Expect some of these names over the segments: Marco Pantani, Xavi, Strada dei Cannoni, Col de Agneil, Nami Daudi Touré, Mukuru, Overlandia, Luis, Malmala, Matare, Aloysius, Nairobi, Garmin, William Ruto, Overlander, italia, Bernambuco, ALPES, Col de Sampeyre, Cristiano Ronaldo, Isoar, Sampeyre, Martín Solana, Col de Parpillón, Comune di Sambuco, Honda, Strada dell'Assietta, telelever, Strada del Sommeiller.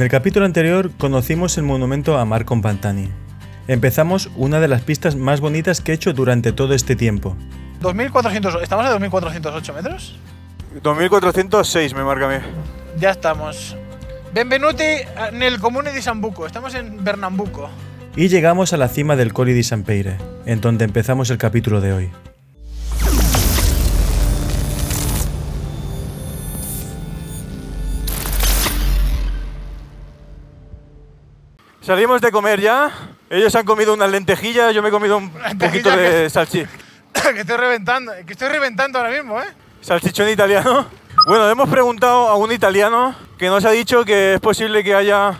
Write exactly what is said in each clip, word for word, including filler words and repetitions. En el capítulo anterior conocimos el monumento a Marco Pantani. Empezamos una de las pistas más bonitas que he hecho durante todo este tiempo. dos mil cuatrocientos, ¿estamos a dos mil cuatrocientos ocho metros? dos mil cuatrocientos seis me marca a mí. Ya estamos. Benvenuti en el Comune di Sambuco, estamos en Bernambuco. Y llegamos a la cima del Col de Sampeyre, en donde empezamos el capítulo de hoy. Salimos de comer ya, ellos han comido unas lentejitas, yo me he comido un poquito de salchicha. Que estoy reventando, que estoy reventando ahora mismo, ¿eh? Salchichón italiano. Bueno, hemos preguntado a un italiano que nos ha dicho que es posible que haya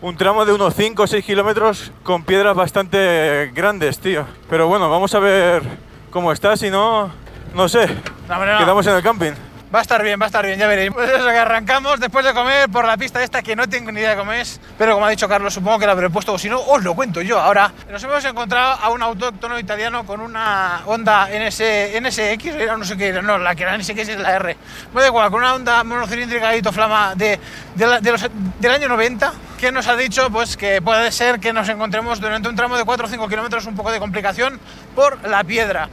un tramo de unos cinco o seis kilómetros con piedras bastante grandes, tío. Pero bueno, vamos a ver cómo está, si no, no sé, no, no. Quedamos en el camping. Va a estar bien, va a estar bien, ya veréis. Pues eso, que arrancamos después de comer por la pista esta que no tengo ni idea de cómo es, pero como ha dicho Carlos, supongo que la habré puesto, o si no, os lo cuento yo ahora. Nos hemos encontrado a un autóctono italiano con una Honda N S X, era no sé qué era, no, la que era N S X es la R. Me da igual, con una Honda monocilíndrica y toflama de, de la, de los, del año noventa. Que nos ha dicho pues que puede ser que nos encontremos durante un tramo de cuatro o cinco kilómetros un poco de complicación por la piedra.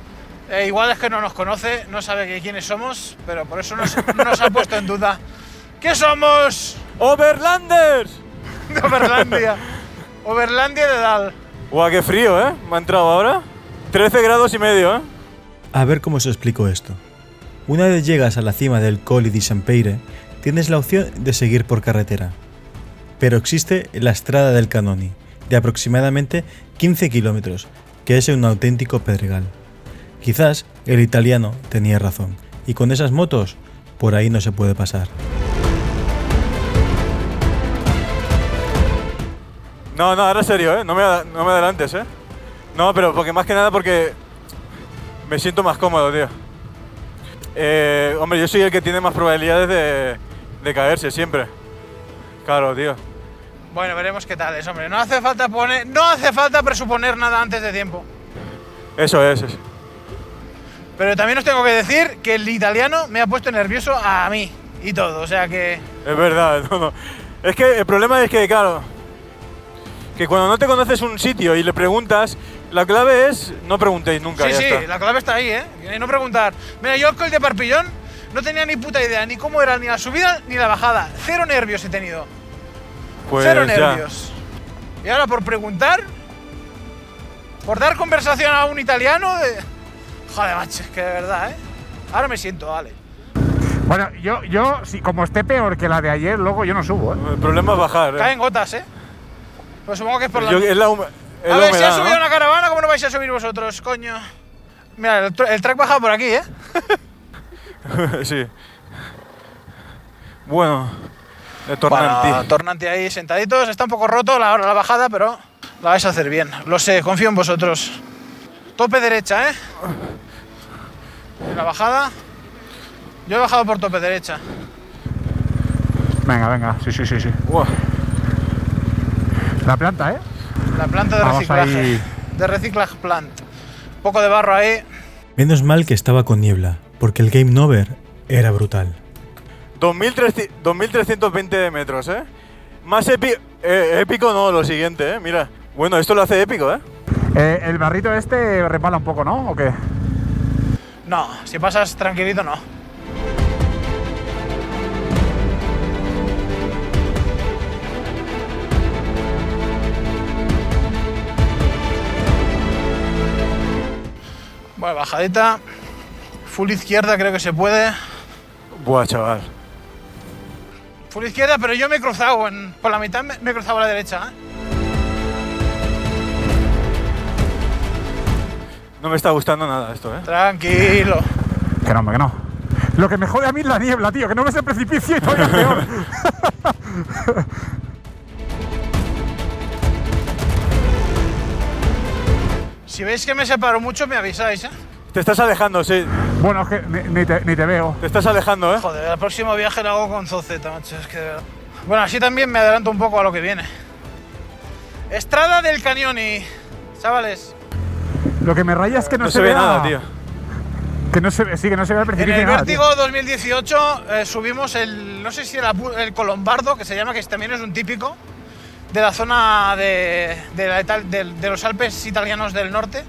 Eh, igual es que no nos conoce, no sabe que quiénes somos, pero por eso nos, nos ha puesto en duda. ¿Qué somos? ¡Overlanders! De Overlandia. Overlandia de Dal. Guau, qué frío, ¿eh? Me ha entrado ahora. trece grados y medio, ¿eh? A ver cómo os explico esto. Una vez llegas a la cima del Col de Sampeyre, tienes la opción de seguir por carretera. Pero existe la Strada dei Cannoni, de aproximadamente quince kilómetros, que es un auténtico pedregal. Quizás el italiano tenía razón, y con esas motos, por ahí no se puede pasar. No, no, ahora serio, ¿eh? No me, no me adelantes, ¿eh? No, pero porque más que nada porque me siento más cómodo, tío. Eh, hombre, yo soy el que tiene más probabilidades de, de caerse siempre. Claro, tío. Bueno, veremos qué tal es, hombre. No hace falta poner, no hace falta presuponer nada antes de tiempo. Eso es, eso. Pero también os tengo que decir que el italiano me ha puesto nervioso a mí y todo, o sea que... Es verdad, no, no. Es que el problema es que, claro, que cuando no te conoces un sitio y le preguntas, la clave es no preguntéis nunca. Sí, ya sí, está. La clave está ahí, ¿eh? No preguntar. Mira, yo el Col de Parpillón no tenía ni puta idea ni cómo era ni la subida ni la bajada. Cero nervios he tenido. Pues Cero ya. nervios. Y ahora por preguntar, por dar conversación a un italiano... Eh, joder, macho, es que de verdad, ¿eh? Ahora me siento, vale. Bueno, yo, yo si como esté peor que la de ayer, luego yo no subo, ¿eh? El problema es bajar, ¿eh? Caen gotas, ¿eh? Pues supongo que es por la... Yo, es la hum... es a la ver, humedad, si ha subido ¿no? una caravana, ¿cómo no vais a subir vosotros, coño? Mira, el, el track baja por aquí, ¿eh? Sí. Bueno, el tornante. Bueno, tornante ahí sentaditos, está un poco roto la, la bajada, pero la vais a hacer bien. Lo sé, confío en vosotros. Tope derecha, ¿eh? La bajada. Yo he bajado por tope derecha. Venga, venga, sí, sí, sí, sí. Wow. La planta, ¿eh? La planta de Vamos reciclaje. Ahí. De reciclaje plant. Un poco de barro ahí. Menos mal que estaba con niebla, porque el game over era brutal. dos mil trescientos veinte metros, ¿eh? Más épi eh, épico no, lo siguiente, ¿eh? Mira. Bueno, esto lo hace épico, ¿eh? Eh, ¿El barrito este repala un poco, no? ¿O qué? No, si pasas tranquilito, no. Bueno, bajadita. Full izquierda creo que se puede. Buah, chaval. Full izquierda, pero yo me he cruzado. En, por la mitad me, me he cruzado a la derecha, ¿eh? No me está gustando nada esto, ¿eh? Tranquilo. Que no, hombre, que no. Lo que me jode a mí es la niebla, tío, que no ves el precipicio y todavía peor. Si veis que me separo mucho, me avisáis, ¿eh? Te estás alejando, sí. Bueno, es que ni, ni, te, ni te veo. Te estás alejando, ¿eh? Joder, el próximo viaje lo hago con Zozeta, macho, es que de verdad. Bueno, así también me adelanto un poco a lo que viene. Strada dei Cannoni, chavales. Lo que me raya es que no, no se, se ve nada, tío. Que no se ve, sí, que no se ve el precipicio. En el Vértigo nada, dos mil dieciocho eh, subimos el el, no sé si era el colombardo, que se llama, que también es un típico de la zona de, de, la, de, de los Alpes italianos del norte,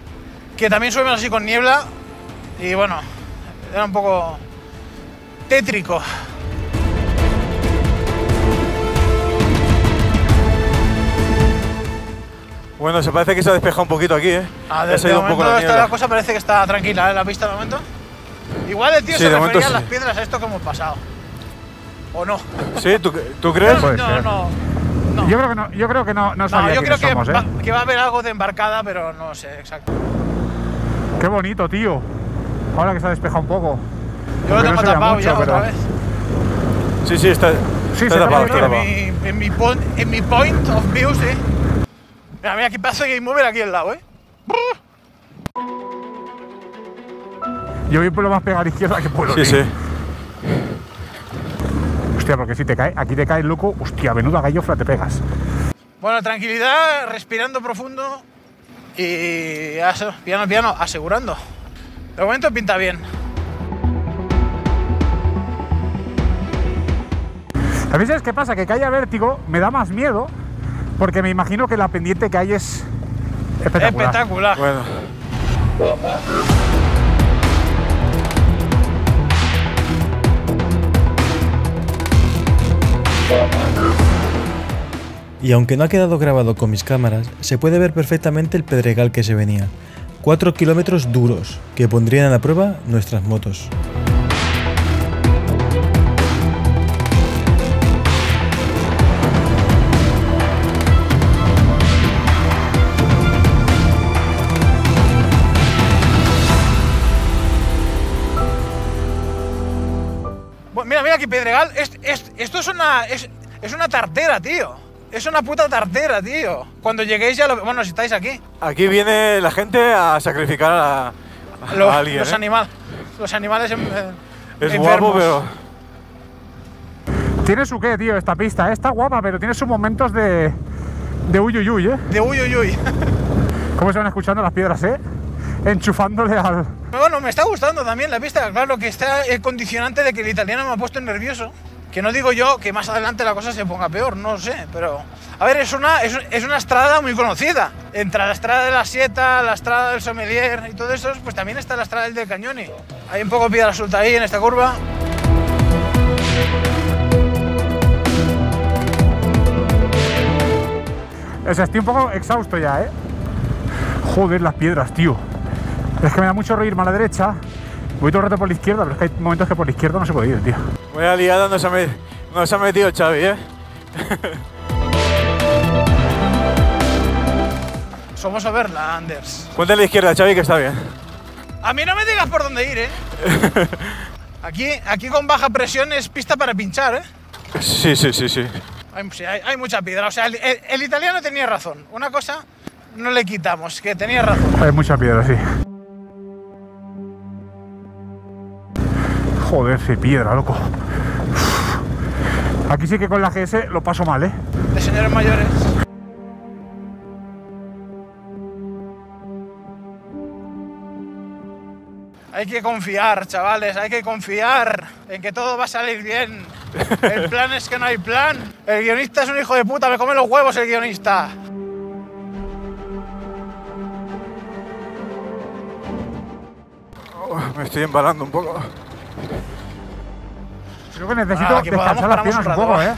que también suben así con niebla y bueno, era un poco tétrico. Bueno, se parece que se ha despejado un poquito aquí, ¿eh? Ah, de, de momento la, esta la cosa parece que está tranquila, ¿eh? La pista de momento. Igual el tío sí, se refería a las sí. piedras a esto que hemos pasado. ¿O no? ¿Sí? ¿Tú, tú crees? No, no, no, no. Yo creo que no, yo creo que no, no sabía no, yo creo que, somos, ¿eh? va, que va a haber algo de embarcada, pero no sé, exacto. Qué bonito, tío. Ahora que se ha despejado un poco. Yo lo tengo no tapado mucho, ya pero... otra vez. Sí, sí, está, sí, está tapado. Está tapado. En, mi, en, mi point, en mi point of view, sí. Mira, mira, aquí pasa Game Mover aquí al lado, ¿eh? Yo voy por lo más pegado a la izquierda que puedo. Sí, sí. Hostia, porque si te cae, aquí te cae, loco. Hostia, menuda gallofla te pegas. Bueno, tranquilidad, respirando profundo y piano, piano, asegurando. De momento pinta bien. A mí, ¿sabes qué pasa? Que haya vértigo me da más miedo, porque me imagino que la pendiente que hay es espectacular. Espectacular. Bueno. Y aunque no ha quedado grabado con mis cámaras, se puede ver perfectamente el pedregal que se venía. Cuatro kilómetros duros, que pondrían a la prueba nuestras motos. Mira, mira, que pedregal. Es, es, esto es una, es, es una tartera, tío. Es una puta tartera, tío. Cuando lleguéis ya lo... Bueno, si estáis aquí. Aquí viene la gente a sacrificar a, a los, alguien, los, ¿eh? animal, los animales en, es enfermos. Guapo, pero... Tiene su qué, tío, esta pista. Está guapa, pero tiene sus momentos de... De uyuyuy, ¿eh? De uyuyuy. ¿Cómo se van escuchando las piedras, eh? Enchufándole al... Bueno, me está gustando también la pista, claro, que está el condicionante de que el italiano me ha puesto nervioso, que no digo yo que más adelante la cosa se ponga peor, no sé, pero... A ver, es una, es, es una estrada muy conocida, entre la Strada dell'Assietta, la Strada del Sommeiller y todo eso, pues también está la Strada del Cannoni. Hay un poco de piedra suelta ahí en esta curva. O sea, estoy un poco exhausto ya, ¿eh? Joder, las piedras, tío. Es que me da mucho reírme a la derecha, voy todo el rato por la izquierda, pero es que hay momentos que por la izquierda no se puede ir, tío. Buena liada nos ha, met... nos ha metido Xavi, ¿eh? Somos Overlanders. Ponte a la izquierda, Xavi, que está bien. A mí no me digas por dónde ir, ¿eh? Aquí, aquí con baja presión es pista para pinchar, ¿eh? Sí, sí, sí, sí. Hay, hay, hay mucha piedra, o sea, el, el, el italiano tenía razón. Una cosa no le quitamos, que tenía razón. Hay mucha piedra, sí. Joder, qué piedra, loco. Uf. Aquí sí que con la G S lo paso mal, ¿eh? De señores mayores. Hay que confiar, chavales, hay que confiar en que todo va a salir bien. El plan es que no hay plan. El guionista es un hijo de puta, me come los huevos el guionista. Oh, me estoy embalando un poco. Creo que necesito ah, que descansar las piernas un, un poco, ¿eh?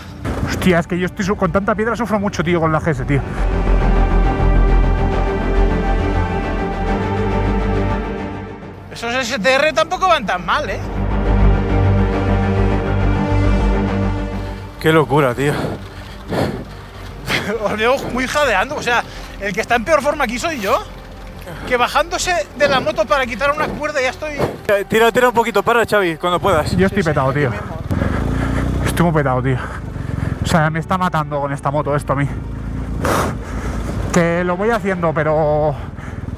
Hostia, es que yo estoy con tanta piedra sufro mucho, tío, con la G S, tío. Esos S T R tampoco van tan mal, ¿eh? Qué locura, tío. Os veo muy jadeando, o sea, el que está en peor forma aquí soy yo. Que bajándose de la moto para quitar una cuerda ya estoy... Tira, tira un poquito, para, Xavi, cuando puedas. Yo estoy sí, petado, sí, tío. Estoy muy petado, tío. O sea, me está matando con esta moto esto a mí. Que lo voy haciendo, pero...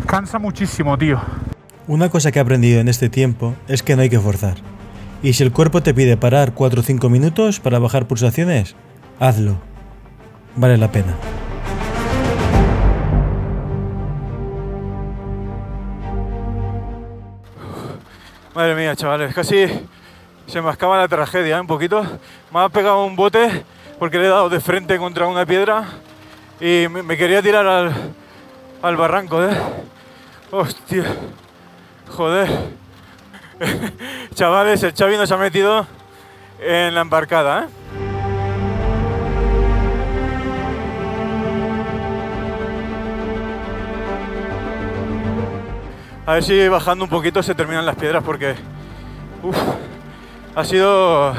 Cansa muchísimo, tío. Una cosa que he aprendido en este tiempo es que no hay que forzar. Y si el cuerpo te pide parar cuatro o cinco minutos para bajar pulsaciones, hazlo. Vale la pena. Madre mía, chavales, casi Se me acaba la tragedia, ¿eh? Un poquito. Me ha pegado un bote porque le he dado de frente contra una piedra y me, me quería tirar al, al barranco, ¿eh? Hostia, joder. Chavales, el Xavi nos ha metido en la embarcada, ¿eh? A ver si bajando un poquito se terminan las piedras porque... Uf, ha sido...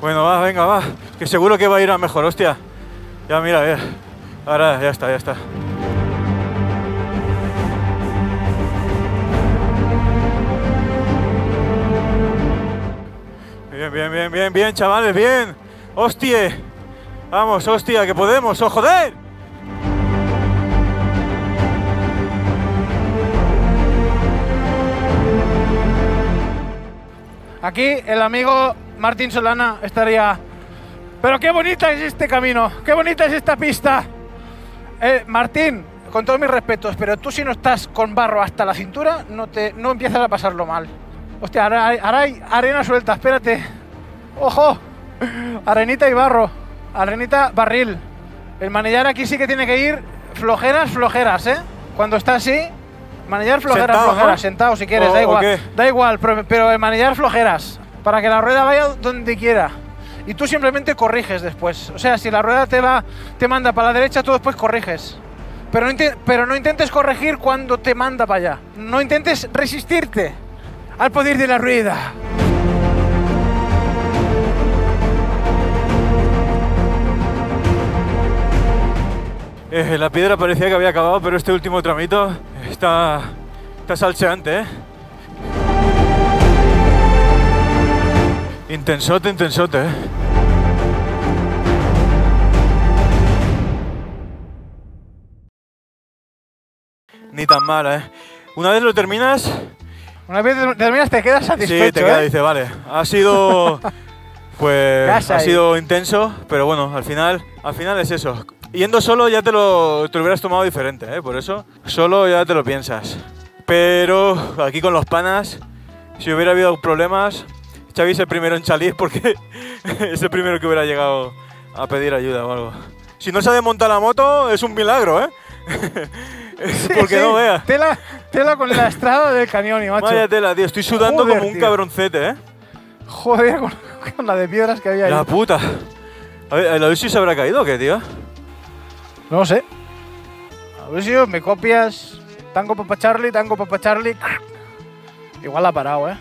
Bueno, va, venga, va. Que seguro que va a ir a mejor, hostia. Ya, mira, ya. Ahora ya está, ya está. Bien, bien, bien, bien, bien, chavales, bien. Hostia. Vamos, hostia, que podemos, oh, joder. Aquí el amigo Martín Solana estaría... Pero qué bonita es este camino, qué bonita es esta pista. Eh, Martín, con todos mis respetos, pero tú si no estás con barro hasta la cintura, no, te, no empiezas a pasarlo mal. Hostia, ahora hay, ahora hay arena suelta, espérate. ¡Ojo! Arenita y barro. Arenita, barril. El manillar aquí sí que tiene que ir flojeras, flojeras, ¿eh? Cuando está así, manillar flojeras, sentado, flojeras, ¿no? Sentado si quieres, o, da igual. Da igual, pero, pero el manillar flojeras, para que la rueda vaya donde quiera. Y tú simplemente corriges después. O sea, si la rueda te va, te manda para la derecha, tú después corriges. Pero no, pero no intentes corregir cuando te manda para allá. No intentes resistirte al poder de la rueda. Eh, la piedra parecía que había acabado, pero este último tramito está, está salseante, ¿eh? Intensote, intensote, ¿eh? Ni tan mala, ¿eh? Una vez lo terminas... Una vez lo terminas te quedas satisfecho, sí, te quedas, ¿eh? Dices, vale, ha sido... Pues ha sido intenso, pero bueno, al final, al final es eso. Yendo solo ya te lo, te lo hubieras tomado diferente, ¿eh? Por eso, solo ya te lo piensas. Pero aquí con los panas, si hubiera habido problemas, Xavi es el primero en salir porque es el primero que hubiera llegado a pedir ayuda o algo. Si no se ha desmontado la moto, es un milagro, ¿eh? Sí, porque sí, no veas. Tela, tela con la Strada del Cannoni, macho. Vaya tela, tío. Estoy sudando, joder, como un tío. Cabroncete, ¿eh? Joder, con la de piedras que había ahí. La puta. A ver, ¿el Aloysius se habrá caído o qué, tío? No lo sé. Aloysius, me copias. Tango Papa Charlie, Tango Papa Charlie. Igual la ha parado, ¿eh?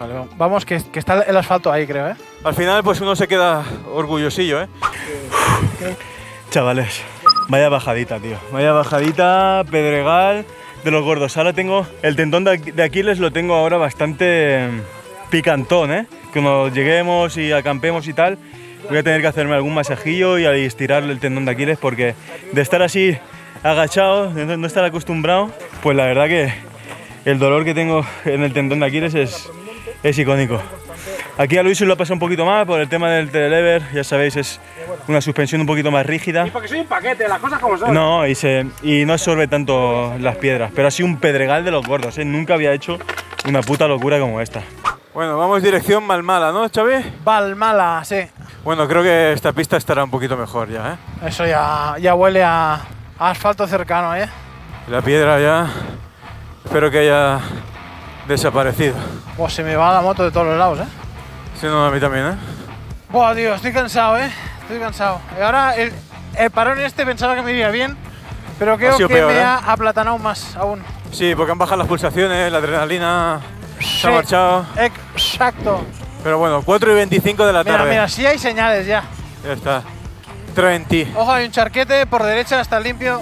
Vale, vamos, que, que está el asfalto ahí, creo, ¿eh? Al final, pues uno se queda orgullosillo, ¿eh? Chavales, vaya bajadita, tío. Vaya bajadita, pedregal, de los gordos. Ahora tengo el tendón de Aquiles, lo tengo ahora bastante picantón, ¿eh? Cuando lleguemos y acampemos y tal, voy a tener que hacerme algún masajillo y estirar el tendón de Aquiles porque de estar así agachado, de no estar acostumbrado, pues la verdad que el dolor que tengo en el tendón de Aquiles es, es icónico. Aquí a Luis lo ha pasado un poquito más por el tema del telelever, ya sabéis, es una suspensión un poquito más rígida. Y porque soy un paquete, las cosas como son. No, y, se, y no absorbe tanto las piedras, pero ha sido un pedregal de los gordos, ¿eh? Nunca había hecho una puta locura como esta. Bueno, vamos dirección Malmala, ¿no, Xavi? Malmala, sí. Bueno, creo que esta pista estará un poquito mejor ya, ¿eh? Eso ya, ya huele a, a asfalto cercano, ¿eh? La piedra ya... Espero que haya desaparecido. Buah, se me va la moto de todos los lados, ¿eh? Sí, no, a mí también, ¿eh? Buah, tío, estoy cansado, ¿eh? Estoy cansado. Y ahora el, el parón este pensaba que me iría bien, pero creo que peor, me ¿eh? ha aplatanado más aún. Sí, porque han bajado las pulsaciones, la adrenalina... Se ha marchado. Exacto. Pero bueno, cuatro y veinticinco de la tarde. Mira, mira, sí hay señales ya. Ya está. treinta. Ojo, hay un charquete por derecha, está limpio.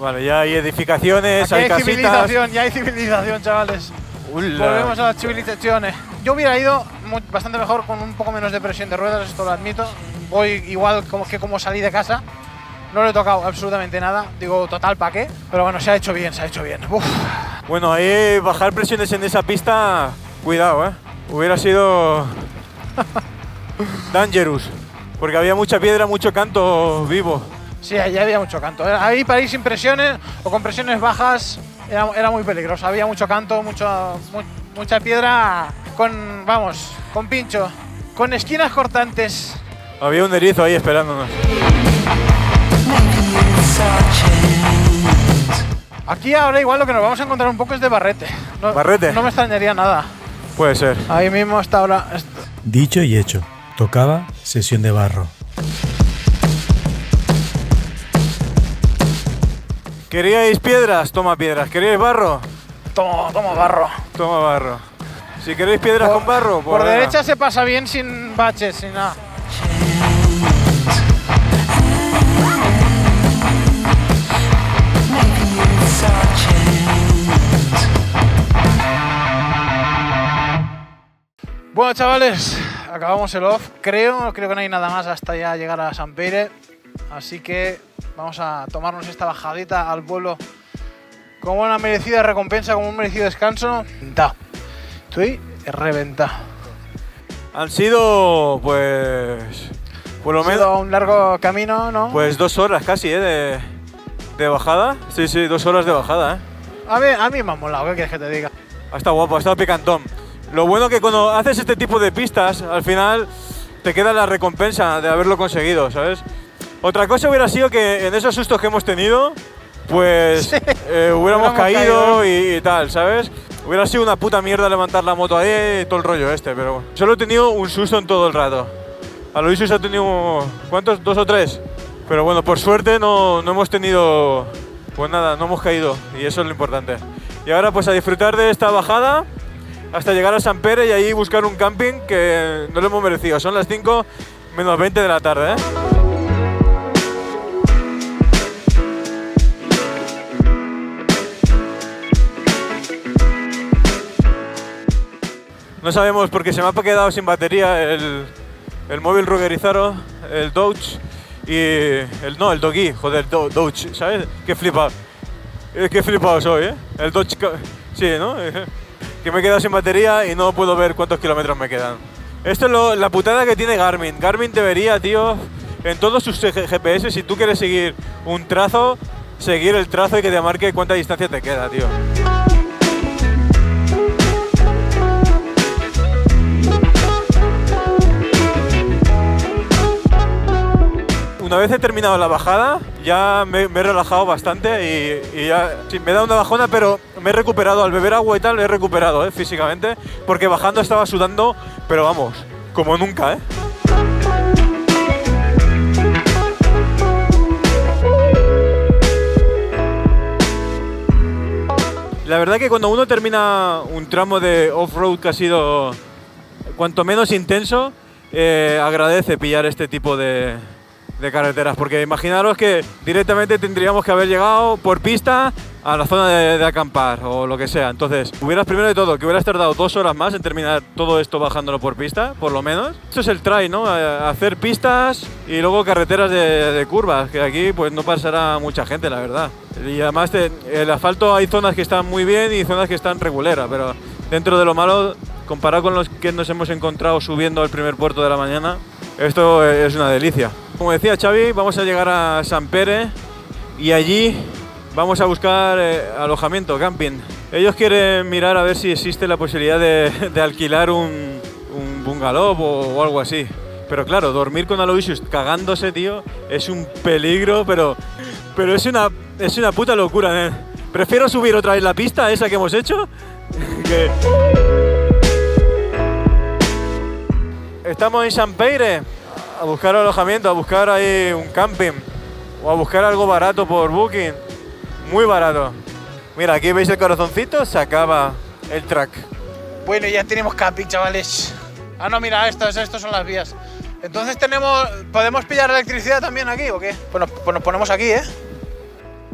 Vale, ya hay edificaciones, hay, hay casitas. Civilización, ya hay civilización, chavales. Ula. Volvemos a las civilizaciones. Yo hubiera ido bastante mejor con un poco menos de presión de ruedas, esto lo admito. Voy igual como que como salí de casa. No le he tocado absolutamente nada, digo, total, ¿para qué? Pero bueno, se ha hecho bien, se ha hecho bien. Uf. Bueno, ahí bajar presiones en esa pista, cuidado, ¿eh? Hubiera sido dangerous, porque había mucha piedra, mucho canto vivo. Sí, ahí había mucho canto. Ahí para ir sin presiones o con presiones bajas era, era muy peligroso. Había mucho canto, mucho, mu mucha piedra con, vamos, con pincho, con esquinas cortantes. Había un erizo ahí esperándonos. Aquí ahora igual lo que nos vamos a encontrar un poco es de barrete. No, ¿Barrete? No me extrañaría nada. Puede ser. Ahí mismo hasta ahora. Dicho y hecho. Tocaba sesión de barro. ¿Queríais piedras? Toma piedras. ¿Queríais barro? Toma, toma barro. Toma barro. Si queréis piedras por, con barro, por, por derecha se pasa bien sin baches, sin nada. Bueno, chavales, acabamos el off, creo, creo que no hay nada más hasta ya llegar a Sampeyre, así que vamos a tomarnos esta bajadita al pueblo como una merecida recompensa, como un merecido descanso. Estoy reventado. Han sido, pues, por lo menos un largo camino, ¿no? Pues dos horas casi, ¿eh? De, de bajada. Sí, sí, dos horas de bajada, ¿eh? A ver, a mí me ha molado, ¿qué quieres que te diga? Ha estado guapo, ha estado picantón. Lo bueno que cuando haces este tipo de pistas, al final te queda la recompensa de haberlo conseguido, ¿sabes? Otra cosa hubiera sido que en esos sustos que hemos tenido, pues sí, eh, hubiéramos, hubiéramos caído, caído. Y, y tal, ¿sabes? Hubiera sido una puta mierda levantar la moto ahí y todo el rollo este, pero bueno. Solo he tenido un susto en todo el rato. Aloysius ha tenido, ¿cuántos? ¿Dos o tres? Pero bueno, por suerte no, no hemos tenido, pues nada, no hemos caído y eso es lo importante. Y ahora pues a disfrutar de esta bajada hasta llegar a Sampeyre y ahí buscar un camping que no lo hemos merecido. Son las cinco menos veinte de la tarde, ¿eh? No sabemos porque se me ha quedado sin batería el, el móvil ruguerizaro, el Dodge y el... no, el Doggy, joder, do, Dodge, ¿sabes? Qué flipado. Qué flipado soy, ¿eh? El Dodge... sí, ¿no? Que me he quedado sin batería y no puedo ver cuántos kilómetros me quedan. Esto es lo, la putada que tiene Garmin. Garmin debería, tío, en todos sus G P S, si tú quieres seguir un trazo, seguir el trazo y que te marque cuánta distancia te queda, tío. Una vez he terminado la bajada, ya me, me he relajado bastante y, y ya sí, me he dado una bajona, pero me he recuperado. Al beber agua y tal, me he recuperado, ¿eh? Físicamente, porque bajando estaba sudando, pero vamos, como nunca, ¿eh? La verdad que cuando uno termina un tramo de off-road que ha sido cuanto menos intenso, eh, agradece pillar este tipo de... de carreteras, porque imaginaros que directamente tendríamos que haber llegado por pista a la zona de, de acampar o lo que sea. Entonces, hubieras primero de todo que hubieras tardado dos horas más en terminar todo esto bajándolo por pista, por lo menos. Esto es el trail, ¿no? Hacer pistas y luego carreteras de, de curvas, que aquí pues no pasará mucha gente, la verdad. Y además te, el asfalto hay zonas que están muy bien y zonas que están regulera, pero dentro de lo malo, comparado con los que nos hemos encontrado subiendo al primer puerto de la mañana, esto es una delicia. Como decía Xavi, vamos a llegar a Sampeyre y allí vamos a buscar eh, alojamiento, camping. Ellos quieren mirar a ver si existe la posibilidad de, de alquilar un, un bungalow o, o algo así. Pero claro, dormir con Aloysius cagándose, tío, es un peligro, pero, pero es, una, es una puta locura, ¿eh? Prefiero subir otra vez la pista esa que hemos hecho. que... Estamos en Sampeyre a buscar alojamiento, a buscar ahí un camping o a buscar algo barato por Booking, muy barato. Mira, aquí veis el corazoncito, se acaba el track. Bueno, ya tenemos camping, chavales. Ah, no, mira, estas, estas son las vías. Entonces tenemos, ¿podemos pillar electricidad también aquí o qué? Pues nos, pues nos ponemos aquí, ¿eh?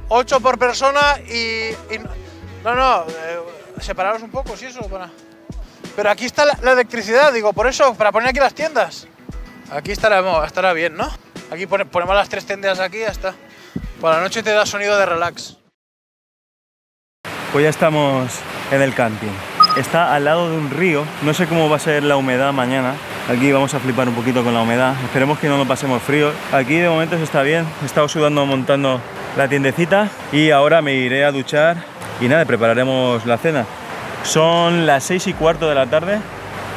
Ocho por persona y... y no, no, eh, separaros un poco, sí, eso para... Pero aquí está la, la electricidad, digo, por eso, para poner aquí las tiendas. Aquí estará, estará bien, ¿no? Aquí pone, ponemos las tres tiendas aquí y ya está. Por la noche te da sonido de relax. Pues ya estamos en el camping. Está al lado de un río. No sé cómo va a ser la humedad mañana, Aquí vamos a flipar un poquito con la humedad. Esperemos que no nos pasemos frío. Aquí de momento se está bien. He estado sudando montando la tiendecita y ahora me iré a duchar y nada, prepararemos la cena. Son las seis y cuarto de la tarde,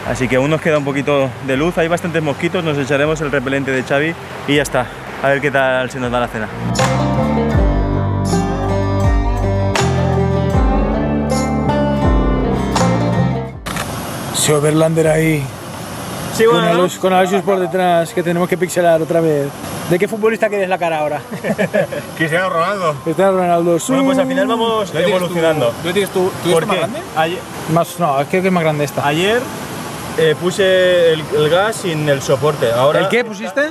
así que aún nos queda un poquito de luz. Hay bastantes mosquitos, nos echaremos el repelente de Xavi y ya está. A ver qué tal se nos da la cena. Sí, Overlander ahí. Sí, bueno, con, Aloysius, con Aloysius por detrás, que tenemos que pixelar otra vez. ¿De qué futbolista quieres la cara ahora? Cristiano Ronaldo. Cristiano Ronaldo. Bueno, pues al final vamos ¿Tú evolucionando. ¿Tú tienes tu, tu ¿Por qué? más grande? Ayer, más, no, creo que es más grande esta. Ayer eh, puse el, el gas sin el soporte. Ahora, ¿el qué pusiste?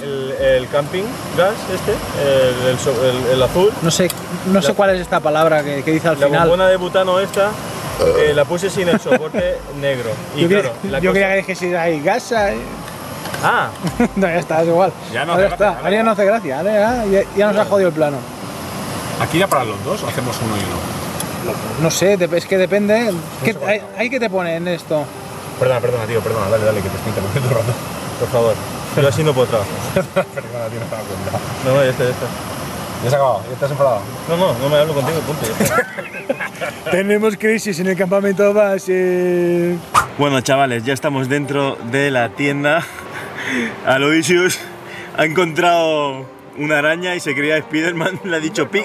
El, el camping gas este, el, el, el, el azul. No sé, no la, sé cuál es esta palabra que, que dice al la final. La bombona de butano esta. Eh, la puse sin el soporte negro. Y yo claro, la yo cosa... quería que dijese ahí gasa. Eh. Ah, no, ya está, es igual. Ya no, ahora hace, está. Ahora no hace gracia, ahora ya, ya, ya nos ha jodido el plano. ¿Aquí ya para los dos o hacemos uno y uno? No, no sé, es que depende. No ¿Qué, hay, hay que te pone en esto? Perdona, perdona, tío, perdona, dale, dale, que te estoy interrumpiendo un rato. Por favor, yo así no puedo trabajar. Perdona, tío, no te he dado cuenta. No, no, ya está, ya está. ¿Ya se ha acabado? ¿Ya estás enfadado? No, no, no me hablo contigo, punto. Tenemos crisis en el campamento base. Bueno, chavales, ya estamos dentro de la tienda. Aloysius ha encontrado una araña y se creía Spiderman. Le ha dicho, Pi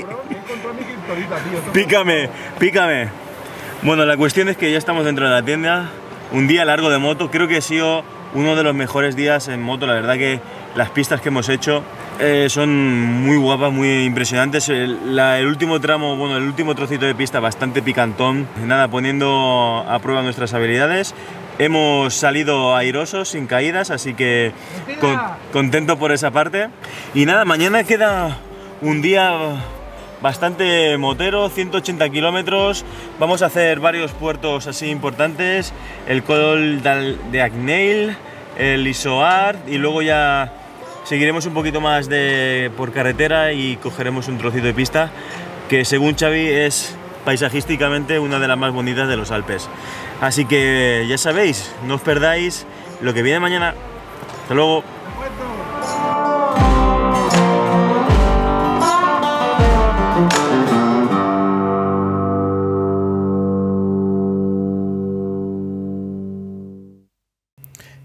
pícame, pícame. Bueno, la cuestión es que ya estamos dentro de la tienda. Un día largo de moto. Creo que ha sido uno de los mejores días en moto. La verdad que las pistas que hemos hecho Eh, son muy guapas, muy impresionantes. El, la, el último tramo, bueno, el último trocito de pista bastante picantón. Nada, poniendo a prueba nuestras habilidades. Hemos salido airosos, sin caídas, así que con, contento por esa parte. Y nada, mañana queda un día bastante motero, ciento ochenta kilómetros. Vamos a hacer varios puertos así importantes. El Col de Agneil, el Isoar y luego ya seguiremos un poquito más de, por carretera y cogeremos un trocito de pista que según Xavi es paisajísticamente una de las más bonitas de los Alpes. Así que ya sabéis, no os perdáis lo que viene mañana. Hasta luego.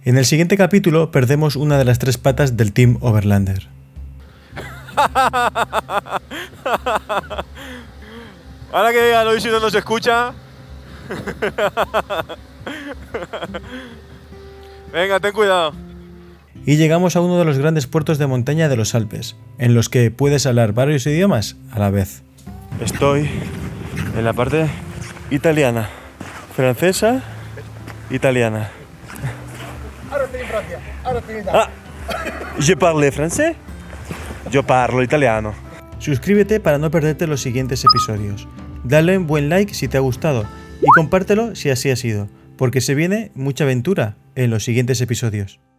En el siguiente capítulo perdemos una de las tres patas del Team Overlander. Ahora que Aloysius no nos escucha. Venga, ten cuidado. Y llegamos a uno de los grandes puertos de montaña de los Alpes, en los que puedes hablar varios idiomas a la vez. Estoy en la parte italiana, francesa, italiana. Ahora estoy en Francia, ahora estoy en Italia. Ah, yo parlo francés, yo parlo italiano. Suscríbete para no perderte los siguientes episodios. Dale un buen like si te ha gustado y compártelo si así ha sido, porque se viene mucha aventura en los siguientes episodios.